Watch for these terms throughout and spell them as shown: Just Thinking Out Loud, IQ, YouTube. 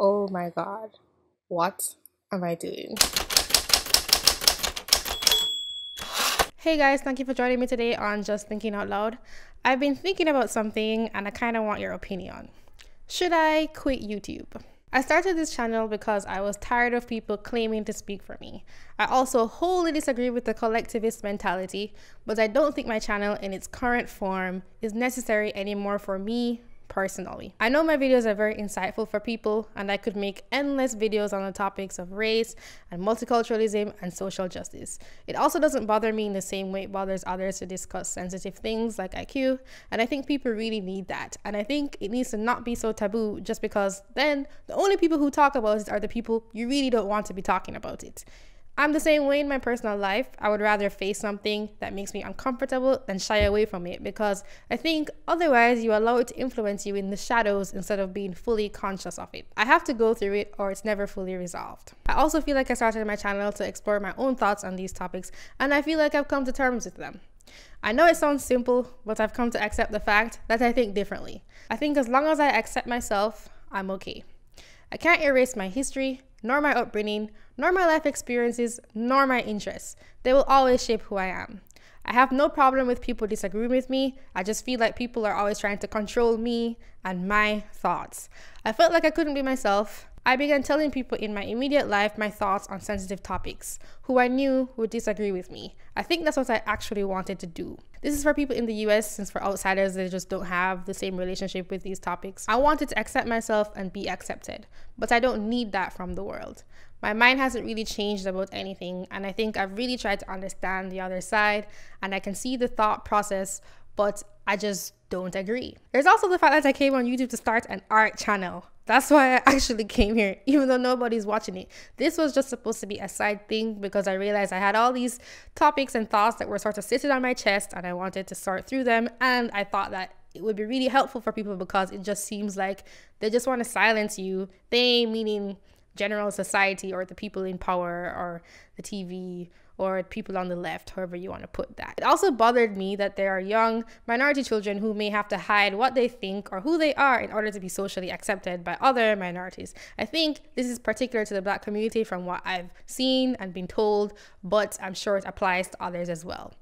Oh my god, what am I doing? Hey guys, thank you for joining me today on Just Thinking Out Loud. I've been thinking about something and I kind of want your opinion. Should I quit YouTube? I started this channel because I was tired of people claiming to speak for me. I also wholly disagree with the collectivist mentality, but I don't think my channel in its current form is necessary anymore for me personally. I know my videos are very insightful for people, and I could make endless videos on the topics of race and multiculturalism and social justice. It also doesn't bother me in the same way it bothers others to discuss sensitive things like IQ, and I think people really need that. And I think it needs to not be so taboo, just because then the only people who talk about it are the people you really don't want to be talking about it. I'm the same way in my personal life. I would rather face something that makes me uncomfortable than shy away from it, because I think otherwise you allow it to influence you in the shadows instead of being fully conscious of it. I have to go through it or it's never fully resolved. I also feel like I started my channel to explore my own thoughts on these topics, and I feel like I've come to terms with them. I know it sounds simple, but I've come to accept the fact that I think differently. I think as long as I accept myself, I'm okay. I can't erase my history, nor my upbringing, nor my life experiences, nor my interests. They will always shape who I am. I have no problem with people disagreeing with me. I just feel like people are always trying to control me and my thoughts. I felt like I couldn't be myself. I began telling people in my immediate life my thoughts on sensitive topics, who I knew would disagree with me. I think that's what I actually wanted to do. This is for people in the US, since for outsiders, they just don't have the same relationship with these topics. I wanted to accept myself and be accepted, but I don't need that from the world. My mind hasn't really changed about anything, and I think I've really tried to understand the other side, and I can see the thought process, but I just don't agree. There's also the fact that I came on YouTube to start an art channel. That's why I actually came here, even though nobody's watching it. This was just supposed to be a side thing, because I realized I had all these topics and thoughts that were sort of sitting on my chest, and I wanted to sort through them, and I thought that it would be really helpful for people, because it just seems like they just want to silence you. They, meaning general society or the people in power or the TV or people on the left, however you want to put that. It also bothered me that there are young minority children who may have to hide what they think or who they are in order to be socially accepted by other minorities. I think this is particular to the Black community from what I've seen and been told, but I'm sure it applies to others as well.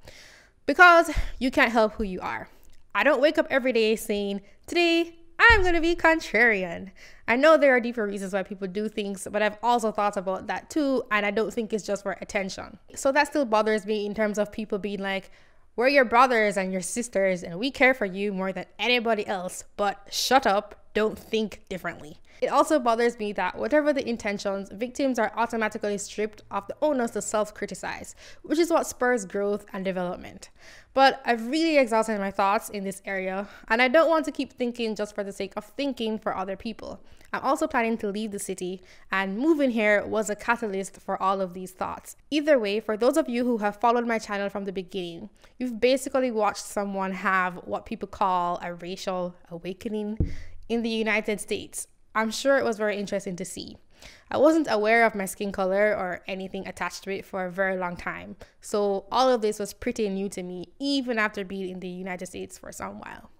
Because you can't help who you are. I don't wake up every day saying, today, I'm gonna be contrarian. I know there are deeper reasons why people do things, but I've also thought about that too, and I don't think it's just for attention. So that still bothers me in terms of people being like, we're your brothers and your sisters, and we care for you more than anybody else, but shut up, don't think differently. It also bothers me that whatever the intentions, victims are automatically stripped of the onus to self-criticize, which is what spurs growth and development. But I've really exhausted my thoughts in this area, and I don't want to keep thinking just for the sake of thinking for other people. I'm also planning to leave the city, and moving here was a catalyst for all of these thoughts. Either way, for those of you who have followed my channel from the beginning, you've basically watched someone have what people call a racial awakening in the United States. I'm sure it was very interesting to see. I wasn't aware of my skin color or anything attached to it for a very long time, so all of this was pretty new to me, even after being in the United States for some while.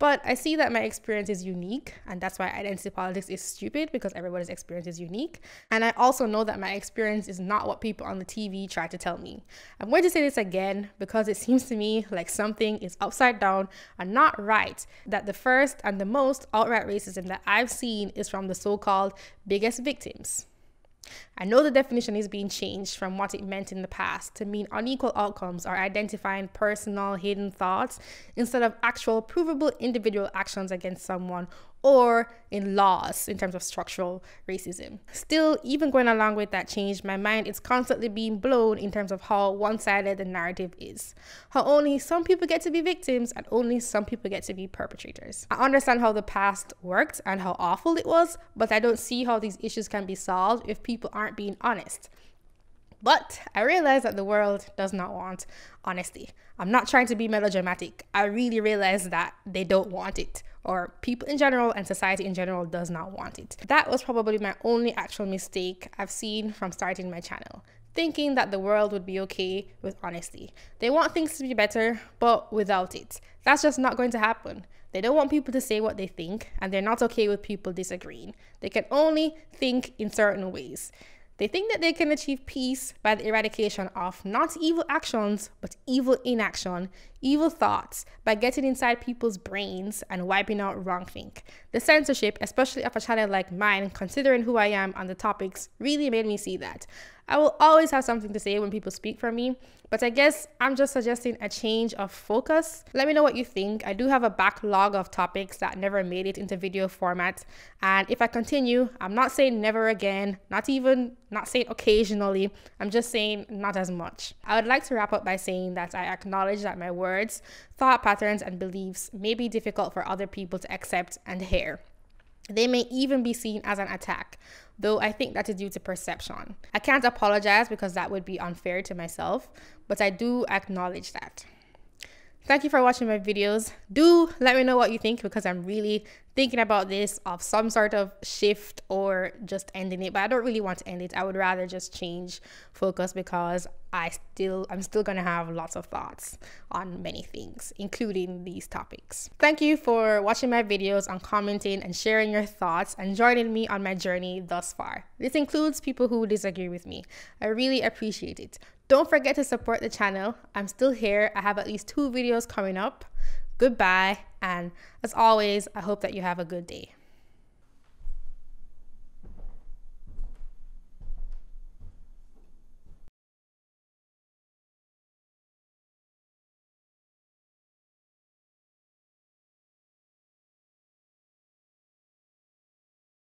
But I see that my experience is unique, and that's why identity politics is stupid, because everybody's experience is unique. And I also know that my experience is not what people on the TV try to tell me. I'm going to say this again, because it seems to me like something is upside down and not right, that the first and the most outright racism that I've seen is from the so-called biggest victims. I know the definition is being changed from what it meant in the past to mean unequal outcomes or identifying personal hidden thoughts instead of actual provable individual actions against someone, or in laws in terms of structural racism. Still, even going along with that change, my mind is constantly being blown in terms of how one-sided the narrative is. How only some people get to be victims and only some people get to be perpetrators. I understand how the past worked and how awful it was, but I don't see how these issues can be solved if people aren't being honest. But I realize that the world does not want honesty. I'm not trying to be melodramatic. I really realize that they don't want it, or people in general and society in general does not want it. That was probably my only actual mistake I've seen from starting my channel, thinking that the world would be okay with honesty. They want things to be better, but without it. That's just not going to happen. They don't want people to say what they think, and they're not okay with people disagreeing. They can only think in certain ways. They think that they can achieve peace by the eradication of not evil actions, but evil inaction, evil thoughts, by getting inside people's brains and wiping out wrongthink. The censorship, especially of a channel like mine, considering who I am and the topics, really made me see that. I will always have something to say when people speak for me, but I guess I'm just suggesting a change of focus. Let me know what you think. I do have a backlog of topics that never made it into video format, and if I continue, I'm not saying never again, not saying occasionally, I'm just saying not as much. I would like to wrap up by saying that I acknowledge that my words, thought patterns, and beliefs may be difficult for other people to accept and hear. They may even be seen as an attack, though I think that is due to perception. I can't apologize because that would be unfair to myself, but I do acknowledge that. Thank you for watching my videos. Do let me know what you think, because I'm really thinking about this of some sort of shift or just ending it, but I don't really want to end it. I would rather just change focus, because I'm still gonna have lots of thoughts on many things, including these topics. Thank you for watching my videos and commenting and sharing your thoughts and joining me on my journey thus far. This includes people who disagree with me. I really appreciate it. Don't forget to support the channel. I'm still here. I have at least 2 videos coming up. Goodbye, and as always, I hope that you have a good day.